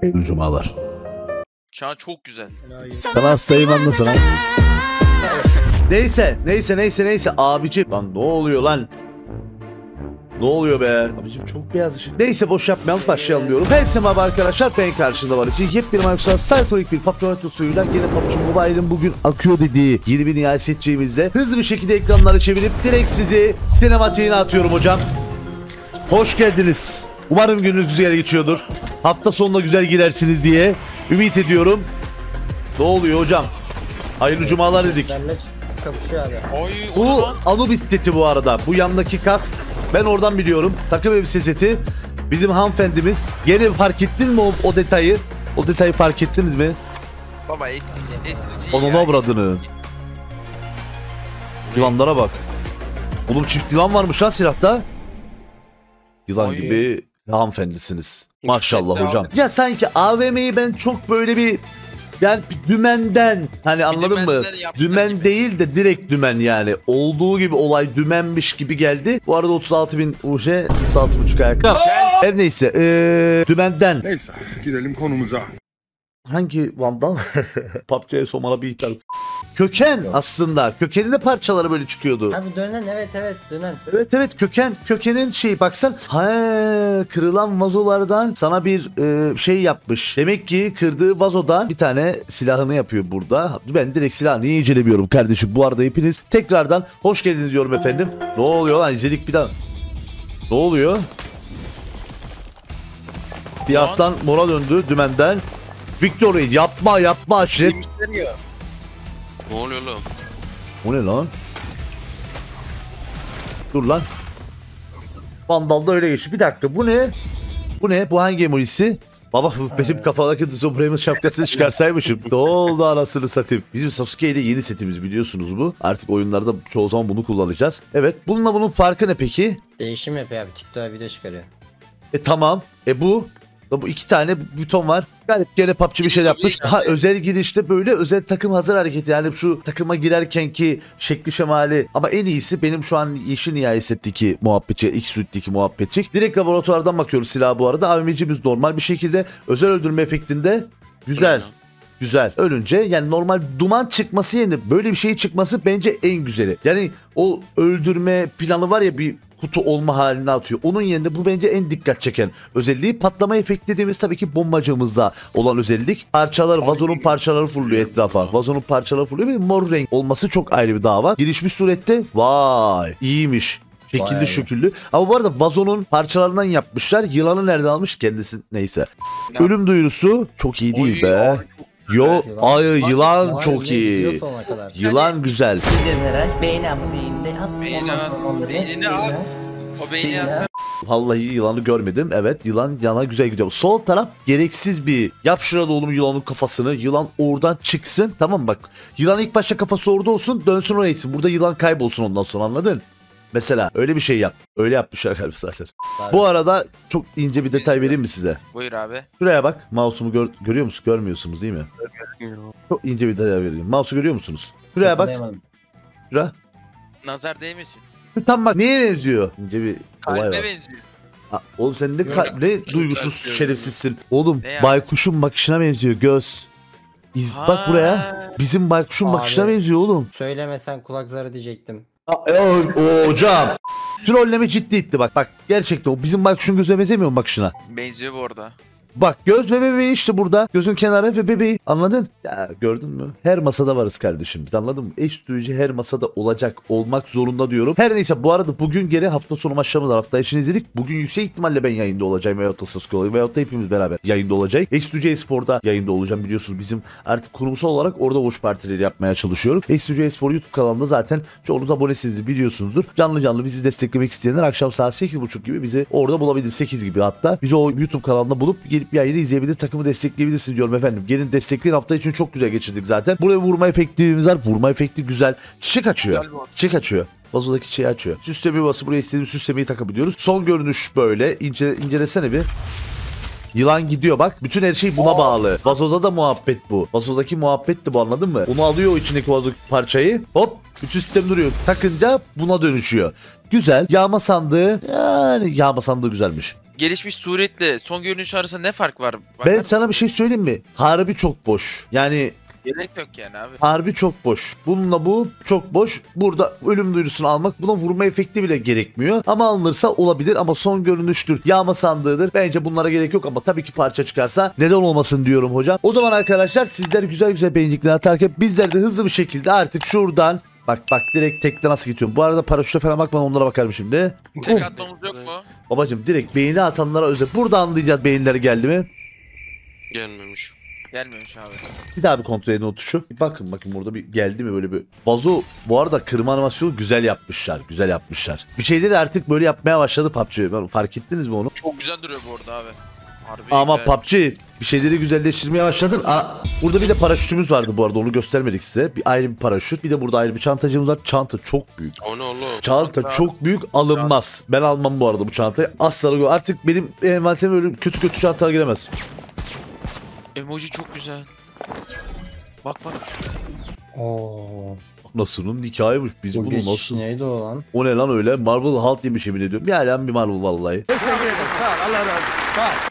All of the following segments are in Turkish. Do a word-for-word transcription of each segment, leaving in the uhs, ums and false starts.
Hayırlı cumalar. Çağ çok güzel. Sana saymanlısın ha. Neyse neyse neyse neyse abicim. Lan ne oluyor lan? Ne oluyor be? Abicim çok beyaz ışık. Neyse boş yapmayalım, başlayalım diyorum. Herkese merhaba arkadaşlar, ben karşınızda var için yepyeni maykuşlar saytolik bir papyonatı suyuyla yine P U B G Mobile'ın bugün akıyor dediği yeni bir nihayetçiğimizle hızlı bir şekilde ekranları çevirip direkt sizi sinematiğine atıyorum hocam. Hoş geldiniz. Umarım gününüz güzel geçiyordur. Hafta sonuna güzel girersiniz diye ümit ediyorum. Ne oluyor hocam? Hayırlı cumalar dedik. Oy, bu Anubis seti bu arada. Bu yanındaki kask. Ben oradan biliyorum. Takım elbise seti. Bizim hanımefendimiz. Gene fark ettiniz mi o, o detayı? O detayı fark ettiniz mi? Baba esnici, esnici. Onun obradını. Yılanlara bak. Oğlum çift yılan varmış lan silahta. Yılan Oy. gibi hanımefendisiniz. Maşallah hocam. Ya sanki A V M'yi ben çok böyle bir... Yani dümenden hani anladın mı? Dümen gibi değil de direkt dümen yani. Olduğu gibi olay dümenmiş gibi geldi. Bu arada otuz altı bin U J, otuz altı buçuk ayakkabı. Her neyse ee, dümenden. Neyse gidelim konumuza. Hangi vandal? P U B G'ye somana bir ithal. Köken aslında. Kökeninde parçaları böyle çıkıyordu. Abi dönen evet evet dönen. Evet evet köken. Kökenin şeyi baksan. Ha, kırılan vazolardan sana bir e, şey yapmış. Demek ki kırdığı vazodan bir tane silahını yapıyor burada. Ben direkt silahını iyi incelemiyorum kardeşim. Bu arada hepiniz tekrardan hoş geldiniz diyorum efendim. Ne oluyor lan, izledik bir daha. Ne oluyor? Siyahtan mora döndü, dümenden. Victory yapma yapma aşiret. Ne oluyor lan? O ne lan? Dur lan. Vandal'da öyle geçti. Bir dakika bu ne? Bu ne? Bu hangi emojisi? Baba benim kafadaki Zobraym'ın şapkasını çıkarsaymışım. Ne oldu anasını satayım? Bizim Sasuke ile yeni setimiz biliyorsunuz bu. Artık oyunlarda çoğu zaman bunu kullanacağız. Evet. Bununla bunun farkı ne peki? Değişim yapıyor abi. TikTok'a video çıkarıyor. E tamam. E bu? Bu iki tane buton var. Garip gene P U B G bir şey yapmış. Ha özel girişte böyle özel takım hazır hareketi. Yani şu takıma girerkenki şekli şemali. Ama en iyisi benim şu an yeşil nihayesetteki muhabbetçi. İlk sütteki muhabbetçik. Direkt laboratuvardan bakıyoruz silah bu arada. A V M'cimiz normal bir şekilde. Özel öldürme efektinde güzel. Güzel. Ölünce yani normal duman çıkması yerine böyle bir şey çıkması bence en güzeli. Yani o öldürme planı var ya, bir kutu olma haline atıyor. Onun yerine bu bence en dikkat çeken özelliği. Patlama efekti dediğimiz tabii ki bombacımızda olan özellik. Parçalar, vazonun parçaları fırlıyor etrafa. Vazonun parçaları fırlıyor ve mor renk olması çok ayrı bir dava. Gelişmiş surette vay iyiymiş. Şekilli şüküllü. Ama bu arada vazonun parçalarından yapmışlar. Yılanı nereden almış kendisi? Neyse. Ya. Ölüm duyurusu çok iyi değil oy, be. Oy. Yo ay yılan, yılan çok iyi. Yılan güzel. Vallahi yılanı görmedim. Evet yılan yana güzel gidiyor. Sol taraf gereksiz bir yap şurada oğlum yılanın kafasını. Yılan oradan çıksın. Tamam bak. Yılan ilk başta kafası orada olsun. Dönsün oraya gitsin. Burada yılan kaybolsun ondan sonra, anladın? Mesela öyle bir şey yap. Öyle yapmışlar galiba zaten. Bu arada çok ince bir detay vereyim mi size? Buyur abi. Şuraya bak. Mouse'umu gör görüyor musunuz? Görmüyorsunuz değil mi? Görmüyorum. Çok ince bir detay vereyim. Mouse'u görüyor musunuz? Şuraya bak. Şura. Nazar değmesin. Tam bak neye benziyor? İnce bir olay var. Kalbe benziyor. Ha, oğlum sen ne, ne duygusuz Görüm. şerefsizsin. Oğlum baykuşun bakışına benziyor. Göz. İz ha. Bak buraya. Bizim baykuşun abi bakışına benziyor oğlum. Söylemesen kulakları diyecektim. O hocam. Trolleme ciddiyetti bak. Bak gerçekten o bizim baykuşun gözüne benzemiyor mu bakışına? Benziyor bu arada. Bak göz ve bebeği işte burada. Gözün kenarı ve bebeği. Anladın? Ya gördün mü? Her masada varız kardeşim. Anladın mı? Eş duyucu her masada olacak. Olmak zorunda diyorum. Her neyse bu arada bugün geri hafta sonu maçlarımız var. Hafta içini izledik. Bugün yüksek ihtimalle ben yayında olacağım. Veyahut da Sasuke olayım. Veyahut da hepimiz beraber yayında olacak. Eş duyucu Espor'da yayında olacağım. Biliyorsunuz bizim artık kurumsal olarak orada watch partileri yapmaya çalışıyorum. Eş duyucu Espor YouTube kanalında zaten çoğunuz abonesinizi biliyorsunuzdur. Canlı canlı bizi desteklemek isteyenler akşam saat sekiz buçuk gibi bizi orada bulabilir. sekiz gibi hatta. Bizi o YouTube kanalında bulup gelip yayını izleyebilir, takımı destekleyebilirsiniz diyorum efendim. Gelin destekleyin, hafta için çok güzel geçirdik zaten. Buraya vurma efektimiz var. Vurma efekti güzel. Çiçek açıyor. Çiçek açıyor. Vazodaki çiçeği açıyor. Süsleme bası, buraya istediğimiz süslemeyi takabiliyoruz. Son görünüş böyle. İnce, incelesene bir. Yılan gidiyor bak. Bütün her şey buna bağlı. Vazoda da muhabbet bu. Vazodaki muhabbetti bu, anladın mı? Onu alıyor içindeki vazo parçayı. Hop. Bütün sistem duruyor. Takınca buna dönüşüyor. Güzel. Yağma sandığı. Yani yağma sandığı güzelmiş. gelişmiş suretle son görünüş arasında ne fark var? Bakar ben mısın? Sana bir şey söyleyeyim mi? Harbi çok boş. Yani gerek yok yani abi. Harbi çok boş. Bununla bu çok boş. Burada ölüm duyurusunu almak, buna vurma efekti bile gerekmiyor. Ama alınırsa olabilir ama son görünüştür. Yağma sandığıdır. Bence bunlara gerek yok ama tabii ki parça çıkarsa neden olmasın diyorum hocam. O zaman arkadaşlar sizler güzel güzel beğenecekler atarken bizler de hızlı bir şekilde artık şuradan bak bak direkt tekte nasıl gidiyorum. Bu arada paraşüte falan bakmadan onlara bakarım şimdi. Tek atmamız yok mu? Babacım direkt beğeni atanlara özel. Burada anlayacağız beğenileri geldi mi? Gelmemiş. Gelmiyormuş abi. Bir daha bir kontrol edin o tuşu. Bir bakın bakın burada bir geldi mi böyle bir. Vazo bu arada kırma animasyonu güzel yapmışlar. Güzel yapmışlar. Bir şeyleri artık böyle yapmaya başladı P U B G. Fark ettiniz mi onu? Çok güzel duruyor bu arada abi. Harbi ama güzel. P U B G bir şeyleri güzelleştirmeye başladın. Aa, burada bir de paraşütümüz vardı bu arada. Onu göstermedik size. Bir ayrı bir paraşüt. Bir de burada ayrı bir çantacımız var. Çanta çok büyük. O ne oğlum? Çanta çok büyük, alınmaz. Ben almam bu arada bu çantayı. Asla artık benim envanterime öyle kötü kötü çantalar giremez. Emoji çok güzel. Bak bana. Oo. Nasıl'ın hikayeymiş. Biz o bunu nasıl? Neydi o lan? O ne lan öyle? Marvel halt yemiş emin ediyorum. Bir alem bir Marvel vallahi.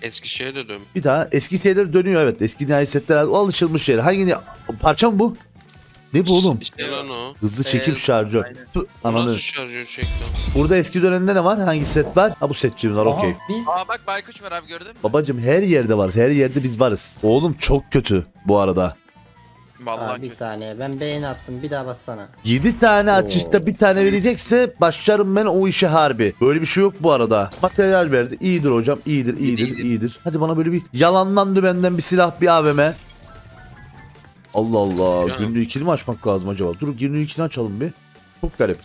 Eskişehir'e dönüyorum. Bir daha Eskişehir'e dönüyor evet. Eski nihai setler o alışılmış şeyler. Hangi parça mı bu? Ne bu oğlum? İşte lan o. Hızlı çekim ee, şarjör. Ananı. Şarjör çektim. Burada eski dönemde ne var? Hangi set var? Ha bu setçiler okey. Aa bak Baykuş var abi gördün mü? Babacım her yerde var. Her yerde biz varız. Oğlum çok kötü bu arada. Vallahi abi, bir saniye ben beğeni attım bir daha bassana. yedi tane açıkta bir tane verecekse başlarım ben o işe harbi. Böyle bir şey yok bu arada. Materyal verdi. İyidir hocam. İyidir, iyidir, iyidir. iyidir. Hadi bana böyle bir yalandan dümenden bir silah bir A W M. Allah Allah. Günlüğü ikili mi açmak lazım acaba? Dur günlüğü ikili açalım bir. Çok garip.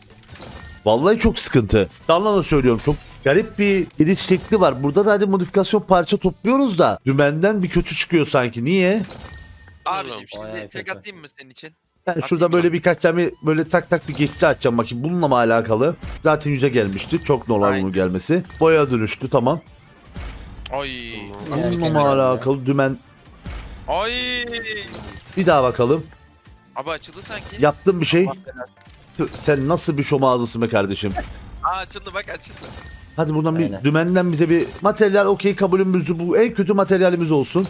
Vallahi çok sıkıntı. Dallan'a söylüyorum çok garip bir giriş şekli var. Burada da hadi modifikasyon parça topluyoruz da dümenden bir kötü çıkıyor sanki. Niye? Abiciğim şimdi tek atayım mı senin için? Yani şurada böyle birkaç tane böyle tak tak bir geçti açacağım bakayım. Bununla mı alakalı? Zaten yüze gelmişti. Çok normal aynen. Bunun gelmesi. Boya dönüştü tamam. Ay. Bununla mı alakalı? Ya. Dümen. Ay. Bir daha bakalım. Abi açıldı sanki. Yaptın bir şey. Sen nasıl bir şom ağzısın be kardeşim? Aa açıldı bak açıldı. Hadi buradan aynen. Bir dümenden bize bir materyal okey kabulümüzü bu en kötü materyalimiz olsun.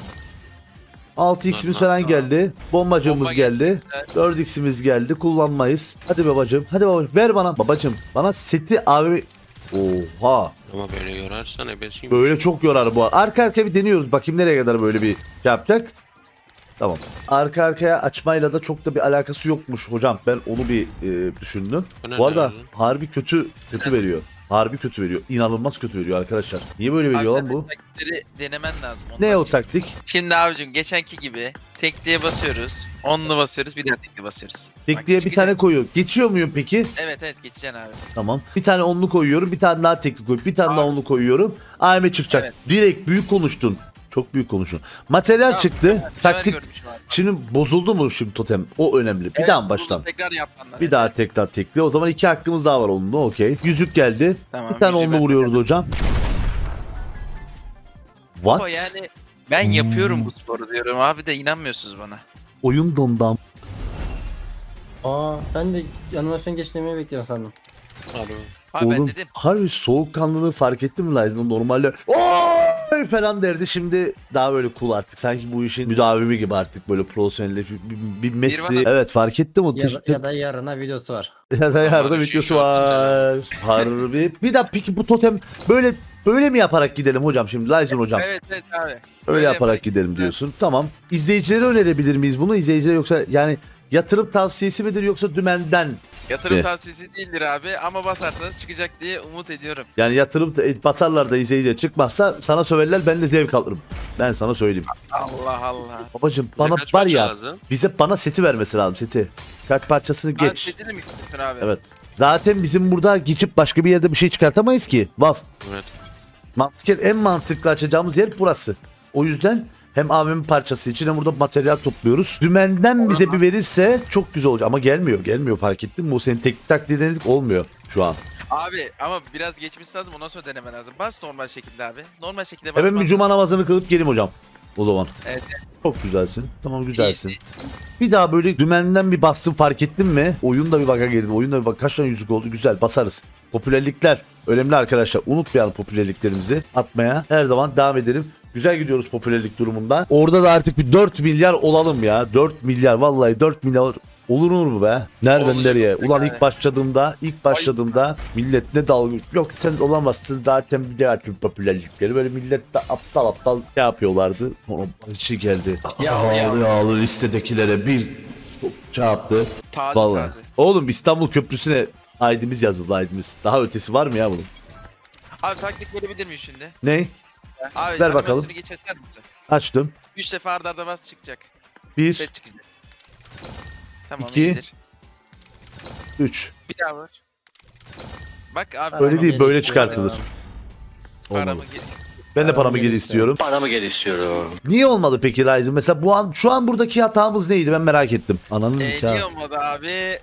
altı x'imiz falan geldi. Bombacığımız Bomba geldi. geldi. dört x'imiz geldi. Kullanmayız. Hadi babacığım. Hadi babacığım. Ver bana. Babacığım. Bana seti abi. Oha. Ama böyle yorarsan ebesin. Böyle çok yorar bu. Arka arkaya bir deniyoruz. Bakayım nereye kadar böyle bir şey yapacak. Tamam. Arka arkaya açmayla da çok da bir alakası yokmuş hocam. Ben onu bir e, düşündüm. Önemli bu arada önemli. harbi kötü kötü veriyor. Harbi kötü veriyor. İnanılmaz kötü veriyor arkadaşlar. Niye böyle veriyor lan bu? Taktikleri denemen lazım. Ne o taktik? Şimdi abicim geçenki gibi tekliğe basıyoruz. Onlu basıyoruz. Bir daha tekliğe basıyoruz. Tekliğe bir tane koyuyor. Geçiyor muyum peki? Evet evet geçeceksin abi. Tamam. Bir tane onlu koyuyorum. Bir tane daha tekli koyup bir tane abi. daha onlu koyuyorum. A M çıkacak. Evet. Direkt büyük konuştun. Çok büyük konuşun. Materyal tamam, çıktı. Tamam, taktik. Şimdi bozuldu mu şimdi totem? O önemli. Bir evet, daha baştan. Tekrar yapmanlar. Bir daha tekrar tekli. O zaman iki hakkımız daha var onunla. Okey. Yüzük geldi. Tamam, bir tane onunla vuruyoruz de. hocam. What? Baba yani ben yapıyorum hmm. bu sporu diyorum abi de inanmıyorsunuz bana. Oyun dondan. Aa ben de animasyon geçlemeyi bekliyorum sandım. Harbi. Abi oğlum, ben dedim. Harbi soğukkanlılığı fark ettin mi Lize'nin normalde? Ooo! Falan derdi şimdi daha böyle cool artık sanki bu işin müdavimi gibi artık böyle profesyonel bir, bir, bir mesleği evet fark ettim o ya, ya da yarına videosu var ya da yarına videosu var harbi bir daha peki bu totem böyle böyle mi yaparak gidelim hocam şimdi Lyson hocam evet evet abi öyle, öyle yaparak, yaparak gidelim diyorsun evet. Tamam izleyicilere önerebilir miyiz bunu izleyicilere yoksa yani yatırım tavsiyesi midir yoksa dümenden yatırım tavsiyesi değildir abi ama basarsanız çıkacak diye umut ediyorum. Yani yatırım basarlar da izleyici çıkmazsa sana söverler ben de zevk alırım. Ben sana söyleyeyim. Allah Allah. Babacım bana var ya lazım? bize bana seti vermesi lazım seti. Kaç parçasını abi, geç. Setini mi istiyorsun abi? Evet. Zaten bizim burada geçip başka bir yerde bir şey çıkartamayız ki. Vaf. Evet. Mantıken en mantıklı açacağımız yer burası. O yüzden hem A V M parçası için hem burada materyal topluyoruz. Dümenden bize bir verirse çok güzel olacak. Ama gelmiyor. Gelmiyor fark ettim. Bu senin teknik taktiği denedik olmuyor şu an. Abi ama biraz geçmesi lazım. Ondan sonra deneme lazım. Bas normal şekilde abi. Normal şekilde bas. Ben bir cuma namazını kılıp geleyim hocam. O zaman. Evet. Çok güzelsin. Tamam güzelsin. Bir daha böyle dümenden bir bastım fark ettin mi? Oyunda bir baka gelin. Oyunda bir bak. Kaç tane yüzük oldu? Güzel basarız. Popülerlikler önemli arkadaşlar. Unutmayalım popülerliklerimizi atmaya. Her zaman devam edelim. Güzel gidiyoruz popülerlik durumunda. Orada da artık bir dört milyar olalım ya. dört milyar vallahi dört milyar olur mu be? Nereden olur, nereye? Ulan yani. ilk başladığımda, ilk başladığımda Ay. millet ne dalga. Yok sen olamazsın zaten bir diğer tüm popülerlikleri. Böyle millet de aptal aptal ne yapıyorlardı? Onun başı geldi. Ağlı ağlı listedekilere bir çarptı. Taze, vallahi. Taze. Oğlum İstanbul Köprüsü'ne aydımız yazıldı aydımız. Daha ötesi var mı ya bunun? Abi taktik verebilir miyim şimdi? Ne? Abi, ver bakalım. Açtım. üç defa arda arda bas çıkacak. bir. Tamam, iki üç. Bir daha var. Bak abi. Böyle değil, böyle çıkartılır. Olmalı. Ben de paramı geri istiyorum. Paramı geri istiyorum. Niye olmadı peki Ryzen? Mesela bu an şu an buradaki hatamız neydi? Ben merak ettim. Ananın ee, nikahı. Niye olmadı abi?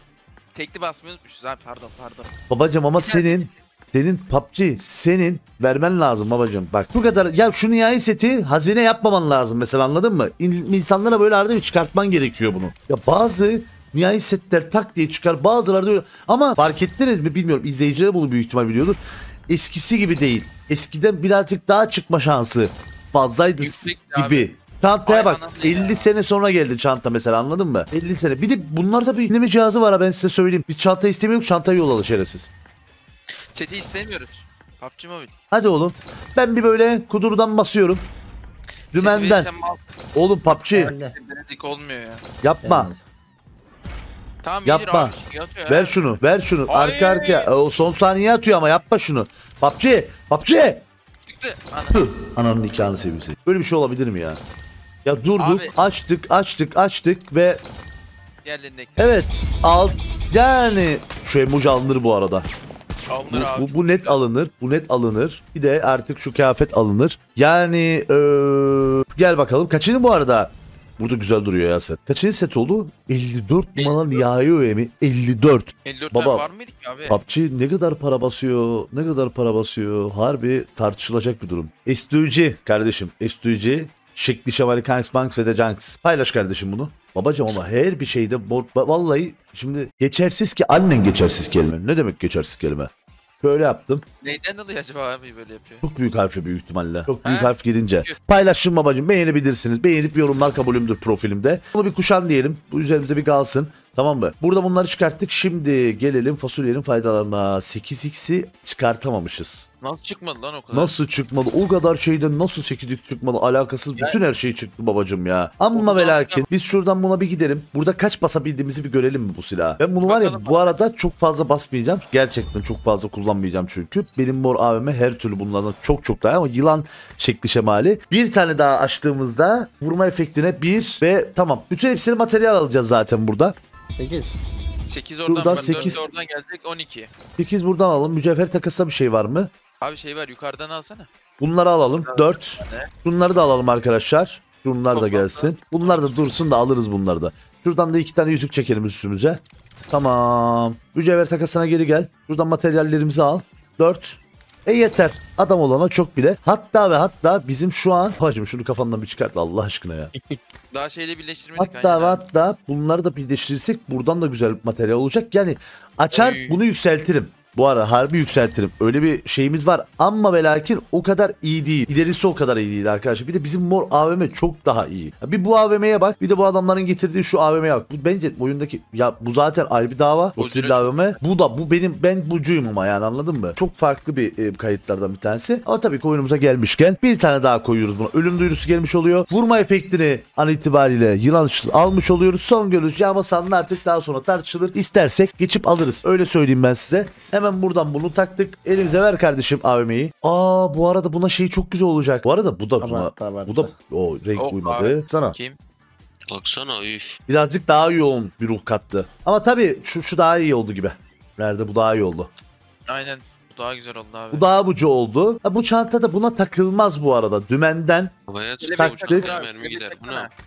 Tekli basmayı unutmuşuz abi. Pardon, pardon. Babacım ama senin senin P U B G senin vermen lazım babacığım. Bak bu kadar ya, şu nihai seti hazine yapmaman lazım mesela, anladın mı? İnsanlara böyle arada bir çıkartman gerekiyor bunu. Ya bazı nihai setler tak diye çıkar, bazıları da öyle. Ama fark ettiniz mi bilmiyorum, izleyiciler bunu büyük ihtimal biliyordur. Eskisi gibi değil. Eskiden birazcık daha çıkma şansı fazlaydı gibi. Çantaya bak. elli sene sonra geldi çanta mesela, anladın mı? elli sene. Bir de bunlarda bir dinleme cihazı var ha, ben size söyleyeyim. Biz çanta istemiyoruz, çantayı yollalı şerefsiz. Seti istemiyoruz. P U B G Mobile. Hadi oğlum. Ben bir böyle kudurdan basıyorum. Dümenden. Oğlum P U B G. Olmuyor ya. Yapma. Evet. Tamam, yapma. Abi, ver şunu. Ver şunu. Ay. Arka arka. O son saniye atıyor ama yapma şunu. P U B G. P U B G. Çıktı. Ana. Ananın nikahını seveyim seni. Böyle bir şey olabilir mi ya? Ya durduk. Abi. Açtık. Açtık. Açtık ve. Evet. Al. Yani. Şu emoji alınır bu arada. Bu, bu, bu net alınır. Bu net alınır. Bir de artık şu kıyafet alınır. Yani ee, gel bakalım. Kaçıncı bu arada? Burada güzel duruyor ya set. Kaçıncı set oldu? elli dört numaralı A W M. elli dört. elli dört Baba, var mıydık abi? P U B G ne kadar para basıyor? Ne kadar para basıyor? Harbi tartışılacak bir durum. S D G kardeşim. S D G. Şekli Şevali Kanks Banks ve de Junks. Paylaş kardeşim bunu. Babacım ama her bir şeyde bor... Vallahi şimdi geçersiz ki annen geçersiz kelime. Ne demek geçersiz kelime? Şöyle yaptım. Neyden dolayı acaba abi böyle yapıyor? Çok büyük harfle büyük ihtimalle. Çok büyük ha? harf girince. Paylaşın babacım, beğenebilirsiniz. Beğenip yorumlar kabulümdür profilimde. Bunu bir kuşan diyelim. Bu üzerimize bir kalsın. Tamam mı? Burada bunları çıkarttık. Şimdi gelelim fasulyenin faydalarına. sekiz x'i çıkartamamışız. Nasıl çıkmadı lan o kadar? Nasıl çıkmadı? O kadar şeyden nasıl sekiz x çıkmadı? Alakasız yani... bütün her şey çıktı babacım ya. Ama ve lakin biz şuradan buna bir gidelim. Burada kaç basabildiğimizi bir görelim mi bu silahı? Ben bunu var ya bakalım. Bu arada çok fazla basmayacağım. Gerçekten çok fazla kullanmayacağım çünkü. Benim mor A V M her türlü bunlardan çok çok daha, ama yılan şekli şemali. Bir tane daha açtığımızda vurma efektine bir ve tamam. Bütün hepsini materyal alacağız zaten burada. sekiz. sekiz oradan, buradan sekiz. Oradan gelecek on iki. sekiz buradan alalım. Mücevher takasında bir şey var mı? Abi şey var, yukarıdan alsana. Bunları alalım. dört. Bunları da alalım arkadaşlar. Bunlar da gelsin. Bunlar da dursun da alırız bunları da. Şuradan da iki tane yüzük çekelim üstümüze. Tamam. Mücevher takasına geri gel. Şuradan materyallerimizi al. dört. E yeter. Adam olana çok bile. Hatta ve hatta bizim şu an... Hacım şunu kafandan bir çıkart Allah aşkına ya. Daha şeyle birleştirmedik. Hatta aynen. hatta bunları da birleştirirsek buradan da güzel materyal olacak. Yani açar Oy. bunu yükseltirim. Bu arada harbi yükseltirim. Öyle bir şeyimiz var. Ama ve lakin o kadar iyi değil. İlerisi o kadar iyi değil arkadaşlar. Bir de bizim mor A V M çok daha iyi. Bir bu A V M'ye bak. Bir de bu adamların getirdiği şu A V M'ye bak. Bu bence oyundaki... Ya bu zaten ayrı bir dava. Godzilla A V M. Bu da bu benim... Ben bucuyum ama yani, anladın mı? Çok farklı bir e, kayıtlardan bir tanesi. Ama tabii ki oyunumuza gelmişken bir tane daha koyuyoruz buna. Ölüm duyurusu gelmiş oluyor. Vurma efektini an itibariyle yılan almış oluyoruz. Son görüş yağmasanın artık daha sonra tartışılır. İstersek geçip alırız. Öyle söyleyeyim ben size. Hemen buradan bunu taktık. Elimize ver kardeşim A V M'yi. Aa bu arada buna şey çok güzel olacak. Bu arada bu da buna. Tamam, bu da o renk oh, uymadı. Abi. Sana. Kim? Baksana üf. Birazcık daha yoğun bir ruh kattı. Ama tabii şu, şu daha iyi oldu gibi. Nerede bu daha iyi oldu. Aynen. Bu daha güzel oldu abi. Bu daha bucu oldu. Ha, bu çanta da buna takılmaz bu arada. Dümenden Kelebek taktık.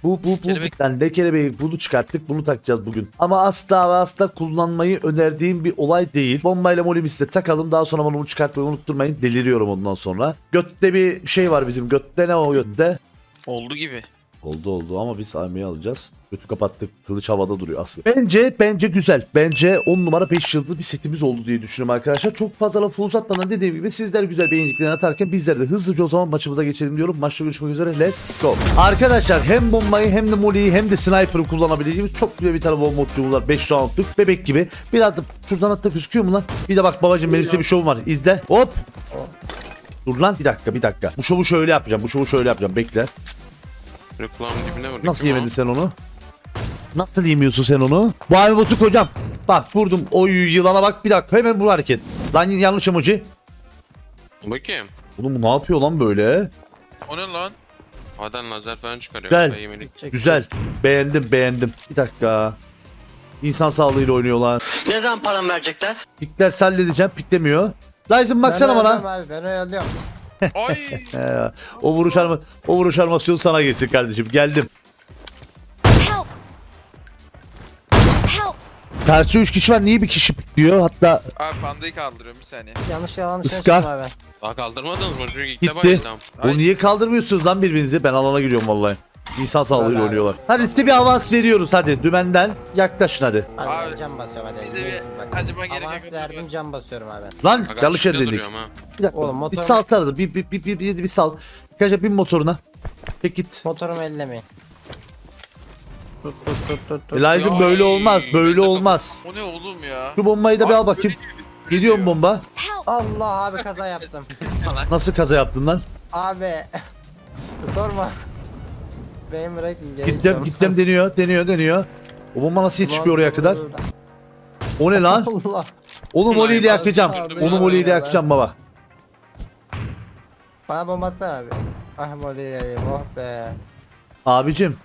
Bu bu bu bitten de kelebeği bunu çıkarttık. Bunu takacağız bugün. Ama asla ve asla kullanmayı önerdiğim bir olay değil. Bombayla molimizi de takalım. Daha sonra bunu çıkartmayı unutturmayın. Deliriyorum ondan sonra. Götte bir şey var bizim. Götte ne o götte? Oldu gibi. Oldu oldu ama biz A W M'yi alacağız. Kötü kapattık. Kılıç havada duruyor aslında. Bence bence güzel. Bence on numara beş yıldızlı bir setimiz oldu diye düşünüyorum arkadaşlar. Çok fazla lafı uzatmadan dediğim gibi sizler güzel beğeneceklerini atarken bizler de hızlıca o zaman maçımıza geçelim diyorum. Maçla görüşmek üzere. Let's go. Arkadaşlar hem bombayı hem de molly'yi hem de sniper'ı kullanabileceğimiz çok güzel bir tane bombocuğum var. beş roundluk bebek gibi. Biraz da şuradan hatta gözüküyor mu lan? Bir de bak babacığım benim size bir şovum var. İzle. Hop. Dur lan bir dakika bir dakika. Bu şovu şöyle yapacağım. Bu şovu şöyle yapacağım. Bekle. Nasıl yemedin sen onu? Nasıl yemiyorsun sen onu? Bu aivotu kocam. Bak vurdum. Oy yılana bak bir dakika. Hemen bu hareket. Lan yanlış emoji. Bakayım. Oğlum bu ne yapıyor lan böyle? O ne lan? Adan lazer falan çıkarıyor. Güzel. Güzel. Beğendim beğendim. Bir dakika. İnsan sağlığıyla oynuyorlar. Ne zaman param verecekler? Pikler salledeceğim. Piklemiyor. Ryzen baksana bana. Abi, ben ayarlıyorum. o vuruş arma, o vuruş armasyonu sana gelsin kardeşim. Geldim. Help. Help. Tersi üç kişi var. Niye bir kişi pikliyor? Hatta abi bandayı kaldırıyorum bir saniye. Yanlış yalan söylüyorsun abi. Daha kaldırmadınız mı? Çünkü ilk defa yaptım. O niye kaldırmıyorsunuz lan birbirinizi? Ben alana giriyorum vallahi. İnsan sağlığıyla oynuyorlar. Hadi size bir avans veriyoruz hadi. Dümenden yaklaşın hadi. Abi, abi cam basıyorum hadi. Bize bir acıma gerek yok. Avans verdim cam basıyorum abi. Lan yanlış yer dedik. Bir dakika oğlum motor. Bir sal sardı. Bir bir bir bir bir, bir sal. Arkadaşlar bin motoruna. Peki git. Motorumu ellemeyin. Tut tut tut tut. tut. Elijah böyle olmaz. Böyle olmaz. O ne oğlum ya? Şu bombayı da abi, bir al bakayım. Gidiyorum bomba. Allah abi kaza yaptım. Nasıl kaza yaptın lan? Abi sorma. Gittim gittim deniyor deniyor deniyor. O bomba nasıl yetişmiyor oraya kadar? O ne lan? Onu molly'yle yakacağım. Onu molly'yle yakacağım baba. Bana bomba atsana abi. Ah molly'yle oh be. Abicim.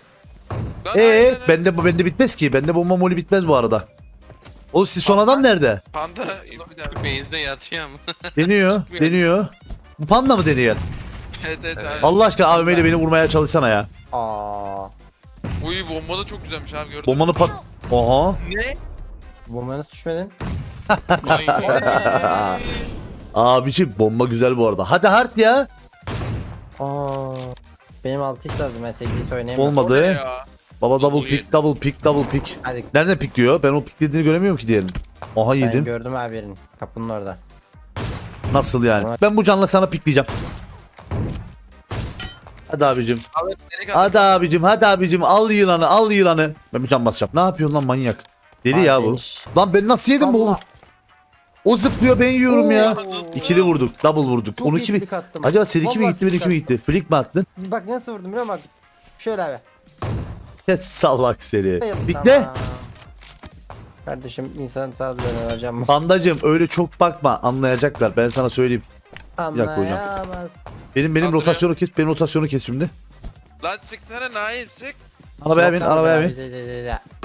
Eee bende bende bitmez ki. Bende bomba molly bitmez bu arada. Oğlum siz son adam nerede? Panda base'de yatıyor mu? Deniyor deniyor. Bu panda mı deniyor? Evet evet abi. Allah aşkına A W M'yle beni vurmaya çalışsana ya. Aa. Uy bomba da çok güzelmiş abi gördüm. Bombanı pat. Aha. Ne? Bombaya nasıl düşmedin? Abiciğim bomba güzel bu arada. Hadi hard ya. Aa. Benim altı x lazım ben sekiz x oynayamam. Olmadı. Baba double pick double pick double pick. Hadi. Nerede pick diyor? Ben o pick dediğini göremiyorum ki diğerini. Aha yedim. Ben gördüm abi yerini. Kapının orada. Nasıl yani? Ben bu canla sana pickleyeceğim. Hadi abicim. Abi, hadi abicim, hadi abicim. Al yılanı, al yılanı. Ben bir can basacağım. Ne yapıyorsun lan manyak? Deli abi ya bu. Demiş. Lan ben nasıl yedim bu? O zıplıyor ben yiyorum Oo. ya. İkili vurduk, double vurduk. Çok on iki mi? Acaba seriki mi gitti, bir iki mi gitti? Flick mi attın? Bak nasıl vurdum biliyor musun? Şöyle abi. Evet, salak seri. Pikle. Kardeşim insan sağlığına hocam. Bandacım öyle çok bakma. Anlayacaklar. Ben sana söyleyeyim. Anlayamaz. Benim benim Anladım. rotasyonu kes, benim rotasyonu kes şimdi. Lan sıksana Naim sık. Arabaya bin, arabaya bin.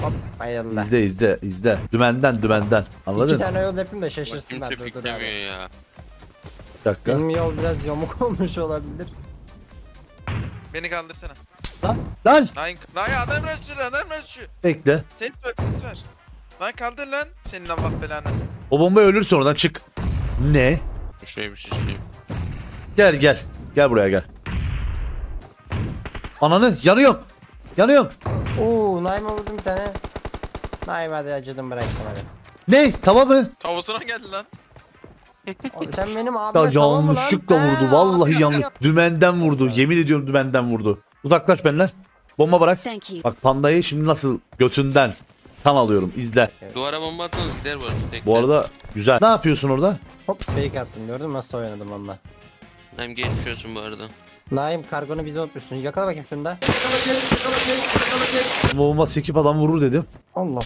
Hop ayıldı. İzle izle izle. Dümenden dümenden. Anladın mı? İki tane yol yapayım da şaşırsınlar. Dur, dur abi. Ya. Bir dakika. Benim yol biraz yamuk olmuş olabilir. Beni kaldırsana. Lan lan. Naim adam raşçı adam raşçı. Bekle. Sen tövbesi ver. Lan kaldır lan. Senin Allah belanı. O bomba ölürse oradan çık. Ne? Şeymiş işleyim. Gel gel. Gel buraya gel. Ananı yanıyorum. Yanıyorum. Ooo Naim'e vurdum bir tane. Naim hadi acıdım bıraktım hadi. Ne? Tava mı? Tavasına geldi lan. Abi sen benim abime tava mı lan? Yanlışlıkla vurdu. Vallahi yanlış. Dümenden vurdu. Yemin ediyorum dümenden vurdu. Uzaklaş benimle. Bomba bırak. Bak pandayı şimdi nasıl götünden kan alıyorum. İzle. Duvara bomba atsanız gider bu arada. Bu arada güzel. Ne yapıyorsun orada? Hop fake attım gördün mü nasıl oynadım onunla. Naim geçiyorsun bu arada. Naim kargonu bize unutmuşsun. Yakala bakayım şunu da. Bomba sekip adam vurur dedim. Allah.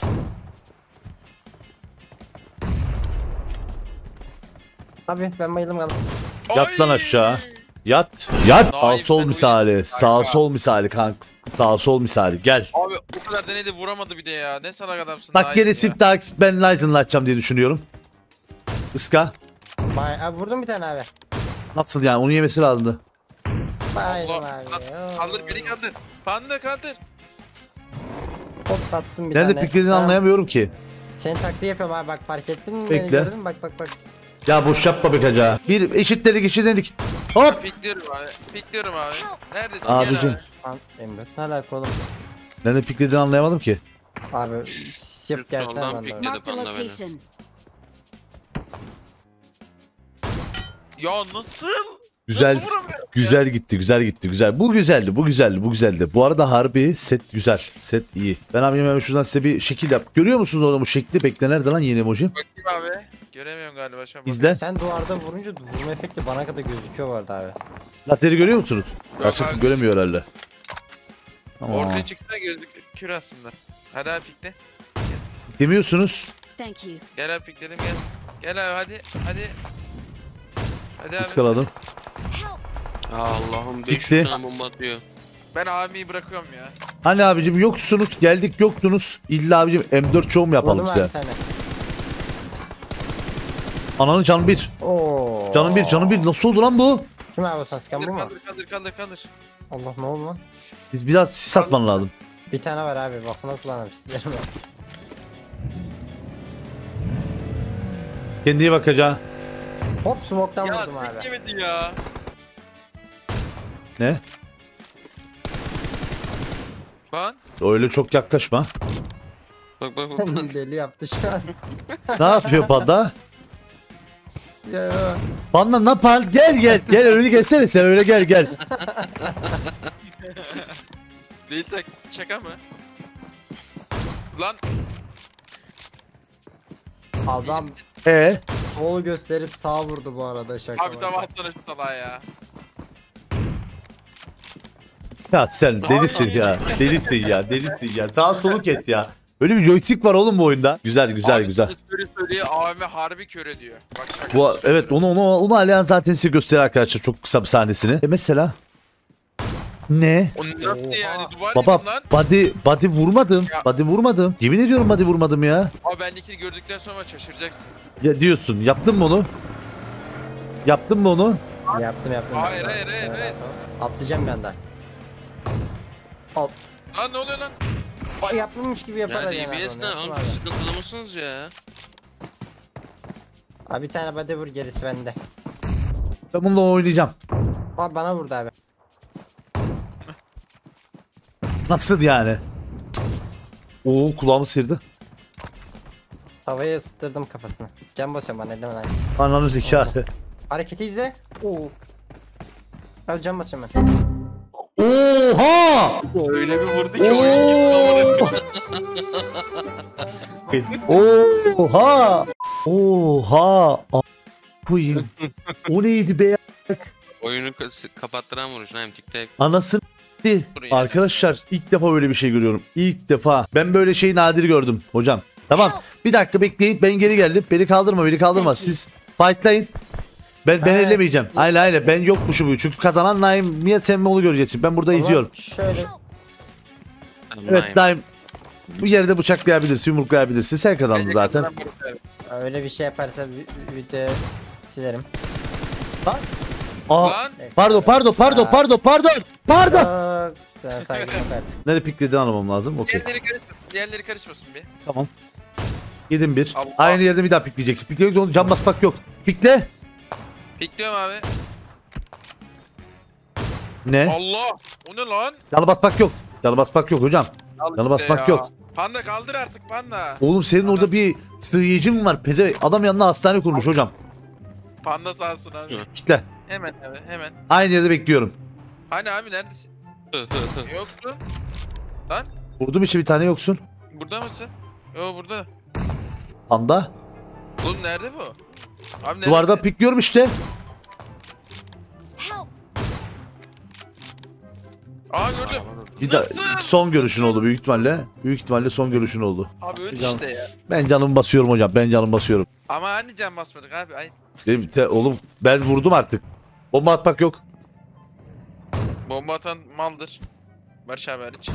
Abi ben bayıldım galiba. Yat lan aşağı. Yat. Yat. Sağ sol misali. Sağ sol misali kanka. Sağ sol misali gel. Abi bu kadar denedi vuramadı bir de ya. Ne salak adamsın. Bak geri sip tak ben Ryzen'la atacağım diye düşünüyorum. Iska. Bay abi vurdum bir tane abi. Nasıl yani onu yemesi lazımdı. Baydım abi. Kaldır beni kaldır. Panda kaldır. Hop attım bir Nerede tane. Nerede piklediğini tamam. anlayamıyorum ki. Senin taktiği yapıyorum abi bak fark ettin mi? Bekle. Beni gördün mü? Bak bak bak. Ya boş yapma be kaca. Bir eşitledik eşitledik. Hop. Pikliyorum abi. Pikliyorum abi. Neredesin? Abicim. Abi. Lan M dört ne alaka oğlum? Nerede piklediğini anlayamadım ki. Abi sip gelsen ben de. Ya nasıl? Güzel, nasıl güzel ya? Gitti, güzel gitti, güzel. Bu güzeldi, bu güzeldi, bu güzeldi. Bu arada harbi set güzel, set iyi. Ben abi hemen şuradan size bir şekil yap. Görüyor musunuz oğlum bu şekli? Bekle nerede lan yeni emoji? Bakayım abi. Göremiyorum galiba şu an. İzle. Sen duvarda vurunca vurma efekti bana kadar gözüküyor vardı abi. Lateri görüyor musunuz? Açıkçası göremiyor herhalde. Ama. Ortaya çıktığında gözükür aslında. Hadi abi pikle. Demiyorsunuz. Gel abi pikledim gel. Gel abi hadi, hadi. Hadi iskaladım. Allah'ım beş yüz tane bomba atıyor. Ben abiyi bırakıyorum ya. Hani abicim yoksunuz, geldik yoktunuz. İlla abicim M dört çoğum yapalım size. Ananın canı bir. Oo. Canım bir, canım bir. Nasıl oldu lan bu? Kim abi o Saskan bu mu? Kandır, kandır, kandır, kandır. Allah ne oldu lan? Biz biraz sis atman lazım. Bir tane var abi, bakma kullanalım sizlerim. Kendiye bakacağım. Hop smoke'tan vurdum abi. Ya bitmedi ya. Ne? Lan? Öyle çok yaklaşma. Bak bak bak. Deli yaptı şu an. Ne yapıyor panda? Ya. Panda ne yapar? Gel gel gel öyle gelsene sen öyle gel gel. Deli taktik şaka mı? Lan. Adam. Ee? Solu gösterip sağa vurdu bu arada şaka. Abi tamam atsana şu salağa ya. Ya sen delisin ya, delisin ya, delisin ya. Daha solu kes ya. Böyle bir joystick var oğlum bu oyunda. Güzel, güzel, abi, güzel. Söyle söyle, A W M harbi kör ediyor. Bak şaka. Bu, evet, onu onu onu Alihan zaten size gösteriyor arkadaşlar çok kısa bir sahnesini. E mesela ne? O nasıl yani? Duvar baba, body, body vurmadım. Ya. Body vurmadım. Yemin ediyorum body vurmadım ya. Abi ben ikini gördükten sonra şaşıracaksın. Ya diyorsun, yaptın mı onu? Yaptın mı onu? Yaptım, yaptım. Hayır, hayır, hayır, hayır. Atlayacağım ben daha. Al. Lan ne oluyor lan? Ay yapılmış gibi yapar yani. Yani E B S ne? Hangi sıkıntılamışsınız ya? Abi bir tane body vur gerisi bende. Ben bununla oynayacağım. Abi bana vurdu abi. Nasıl yani? Oo kulağımı sıyırdı. Havaya ısıttırdım kafasını. Can basıyorum bana elime lan. Ananı zikârı. Hareketi izle. Oo. Abi can basıyorum ben. Oha! Öyle bir vurdu ki oyun oha! Oha! Koyayım. O neydi be? Oyunu kapattıran vuruş lan TikTok. Anasını arkadaşlar ilk defa böyle bir şey görüyorum. İlk defa. Ben böyle şeyi nadir gördüm hocam. Tamam. Bir dakika bekleyin. Ben geri geldim. Beni kaldırma, beni kaldırma. Siz fightlayın. Ben ben elemeyeceğim. Hayla hayla ben yokmuşum çünkü kazanan Naim niye sen onu göreceksin. Ben burada izliyorum. Şöyle. Evet Naim. Bu yerde bıçaklayabilirsin, yumruklayabilirsin. Sen kazandın zaten. Öyle bir şey yaparsa video silerim. Bak. Aa, pardon pardon pardon pardon pardon pardon. Nereye piklediğini anlamam lazım. Okey. Diğerleri karışmasın. Diğerleri karışmasın bir. Tamam. Yedim bir. Allah. Aynı yerde bir daha pikleyeceksin. Pikleyeceksin onu cam basmak yok. Pikle. Pikliyorum abi. Ne? Allah! O ne lan? Yalı basmak yok. Yalı basmak yok hocam. Yalı basmak ya. Yok. Panda kaldır artık panda. Oğlum senin panda. Orada bir sığıyıcın var peze. Adam yanına hastane kurmuş hocam. Panda sağ olsun abi. Pikle. Hemen abi hemen. Aynı yerde bekliyorum. Hani abi neredesin? Yoktu. Lan? Vurdum işte bir tane yoksun. Burada mısın? Yo burada. Panda? Oğlum nerede bu? Abi duvarda pikliyorum işte. Aa gördüm. Bir da son görüşün oldu büyük ihtimalle. Büyük ihtimalle son görüşün oldu. Abi öyle can... işte ya. Ben canımı basıyorum hocam. Ben canımı basıyorum. Ama hani can basmadık abi. Ay. Benim te... Oğlum ben vurdum artık. Bomba atmak yok. Bomba atan maldır. Barış abi hariç.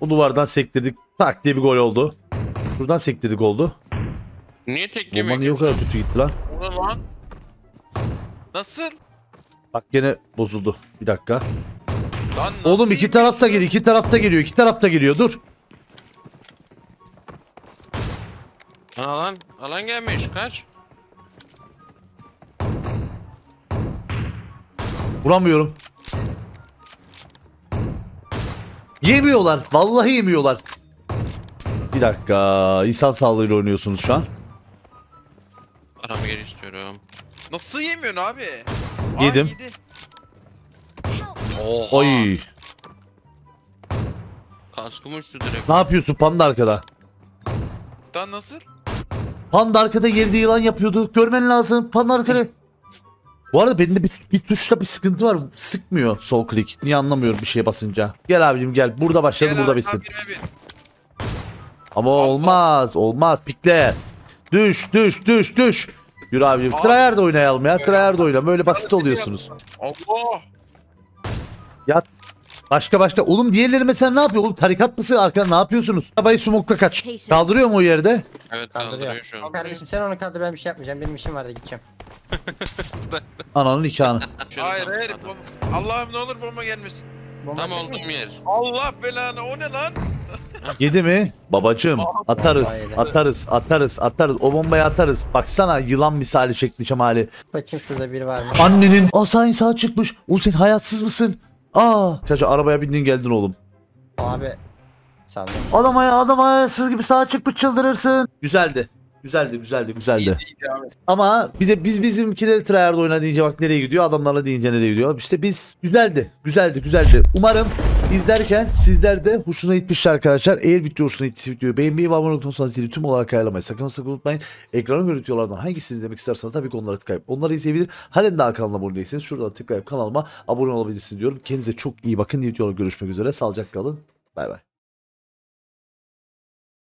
O duvardan sektirdik. Tak diye bir gol oldu. Şuradan sektirdik oldu. Niye teklemek? Bomba niye o kadar kötü gitti lan? O lan? Nasıl? Bak gene bozuldu. Bir dakika. Lan oğlum iki tarafta geliyor, iki tarafta geliyor, iki tarafta geliyor. Dur. Alan, alan gelmiş. Kaç? Vuramıyorum. Yemiyorlar. Vallahi yemiyorlar. Bir dakika. İnsan sağlığıyla oynuyorsunuz şu an. Araba geri istiyorum. Nasıl yemiyorsun abi? Yedim. Oha. Oy. Kaskımı uçtu direkt. Ne yapıyorsun? Panda arkada. Lan nasıl? Panda arkada geride yılan yapıyordu. Görmen lazım. Panda arkada. Bu arada benim de bir, bir tuşla bir sıkıntı var. Sıkmıyor sol klik. Niye anlamıyorum bir şeye basınca. Gel abicim gel. Burada başladı, burada bitsin. Abi, abi. Ama Allah. Olmaz. Olmaz. Pikle. Düş düş düş düş. Yürü abicim. Abi. Tryhard oynayalım ya. Tryhard oynayalım. Böyle basit oluyorsunuz. Allah. Yat. Başka başka. Oğlum diğerleri mesela ne yapıyor? Oğlum tarikat mısın? Arkana ne yapıyorsunuz? Arabayı smoke'la kaç. Kaldırıyor mu o yerde? Evet kaldırıyor şu an. Kardeşim sen onu kaldır, ben bir şey yapmayacağım. Benim işim var da gideceğim. Ananın nikahını. Hayır hayır. Allah'ım ne olur bomba gelmesin. Bomba tam olduğum yer. Allah belanı, o ne lan? Yedi mi? Babacığım atarız atarız atarız atarız. O bombayı atarız. Baksana yılan misali çekmiş hali. Bakayım şurada biri var mı? Annenin. Aa sağ insan çıkmış. Oğlum sen hayatsız mısın? Aa, kaç arabaya bindin geldin oğlum. Abi sandım. Adam ayağı adam ayağısız gibi sağa çıkıp çıldırırsın. Güzeldi. Güzeldi, güzeldi, güzeldi. İyi, iyi abi. Ama bir de biz bizimkileri tryhard oyna deyince bak nereye gidiyor, adamlarla deyince nereye gidiyor. İşte biz güzeldi, güzeldi, güzeldi. Umarım izlerken sizler de hoşuna gitmiştir arkadaşlar. Eğer video hoşuna gittiyse videoyu beğenmeyi ve abone olursanız zili tüm olarak ayarlamayı sakın sakın unutmayın. Ekranı görüntüyorlardan hangisini demek isterseniz tabii ki onlara tıklayıp onları izleyebilir. Halen daha kanalıma abone değilseniz şuradan tıklayıp kanalıma abone olabilirsiniz diyorum. Kendinize çok iyi bakın. Videoda görüşmek üzere. Sağlıcakla kalın. Bay bay.